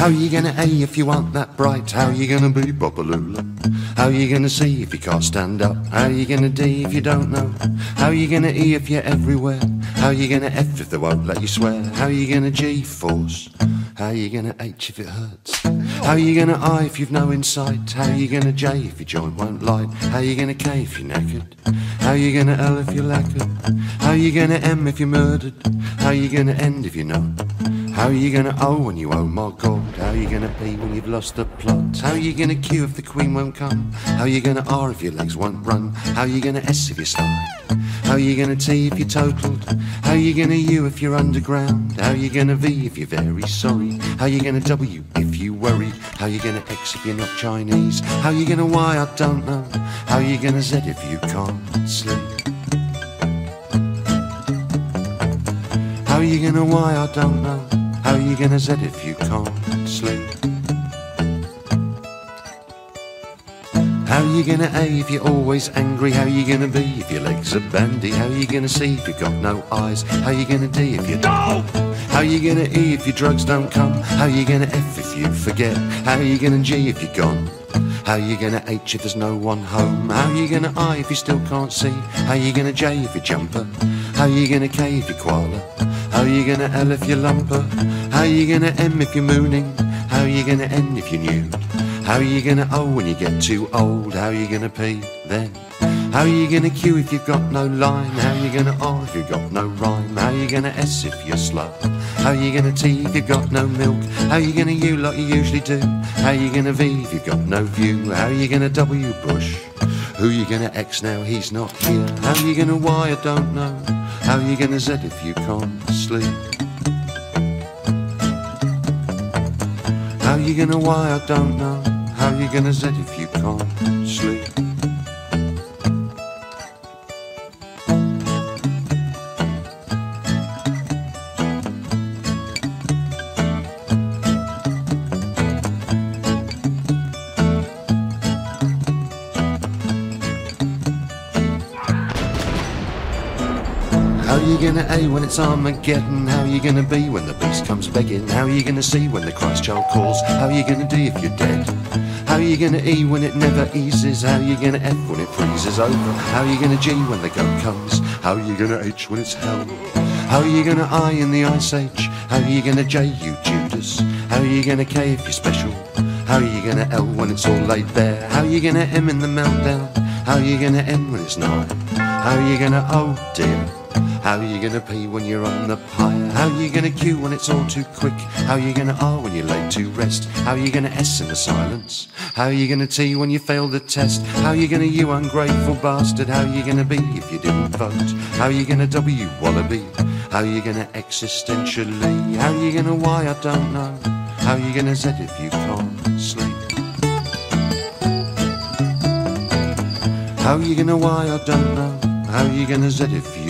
How you gonna A if you aren't that bright? How you gonna B, Bopalula? How you gonna C if you can't stand up? How you gonna D if you don't know? How you gonna E if you're everywhere? How you gonna F if they won't let you swear? How you gonna G force? How you gonna H if it hurts? How you gonna I if you've no insight? How you gonna J if your joint won't light? How you gonna K if you're knackered? How you gonna L if you're lacquered? How you gonna M if you're murdered? How you gonna end if you're not? How are you gonna O when you oh my god? How are you gonna P when you've lost the plot? How are you gonna Q if the Queen won't come? How are you gonna R if your legs won't run? How are you gonna S if you're starved? How are you gonna T if you're totaled? How are you gonna U if you're underground? How are you gonna V if you're very sorry? How are you gonna W if you worry? How are you gonna X if you're not Chinese? How are you gonna Y? I don't know. How are you gonna Z if you can't sleep? How are you gonna why? I don't know. How are you gonna Z if you can't sleep? How are you gonna A if you're always angry? How are you gonna B if your legs are bandy? How are you gonna C if you've got no eyes? How are you gonna D if you don't? How are you gonna E if your drugs don't come? How are you gonna F if you forget? How are you gonna G if you're gone? How you gonna H if there's no one home? How you gonna I if you still can't see? How you gonna J if you jumper? How you gonna K if you koala? How you gonna L if you lumper? How you gonna M if you're mooning? How you gonna N if you're nude? How you gonna O when you get too old? How you gonna P then? How you gonna Q if you've got no line? How you gonna R if you've got no rhyme? How you gonna S if you're slow? How you gonna T if you've got no milk? How you gonna U like you usually do? How you gonna V if you've got no view? How you gonna W Bush? Who you gonna X now he's not here? How you gonna Y? I don't know. How you gonna Z if you can't sleep? How you gonna Y? I don't know. How you gonna Z if you can't sleep? How you gonna A when it's Armageddon? How you gonna B when the beast comes begging? How you gonna C when the Christ child calls? How you gonna D if you're dead? How you gonna E when it never eases? How you gonna F when it freezes over? How you gonna G when the goat comes? How you gonna H when it's hell? How you gonna I in the Ice Age? How you gonna J, you Judas? How you gonna K if you're special? How you gonna L when it's all laid bare? How you gonna M in the meltdown? How you gonna N when it's not? How you gonna oh dear? How are you gonna P when you're on the pyre? How are you gonna Q when it's all too quick? How are you gonna R when you're laid to rest? How are you gonna S in the silence? How are you gonna T when you fail the test? How are you gonna U, ungrateful bastard? How are you gonna B if you didn't vote? How are you gonna W, wallaby? How are you gonna existentially? How are you gonna Y? I don't know. How are you gonna Z if you can't sleep? How are you gonna Y? I don't know. How are you gonna Z if you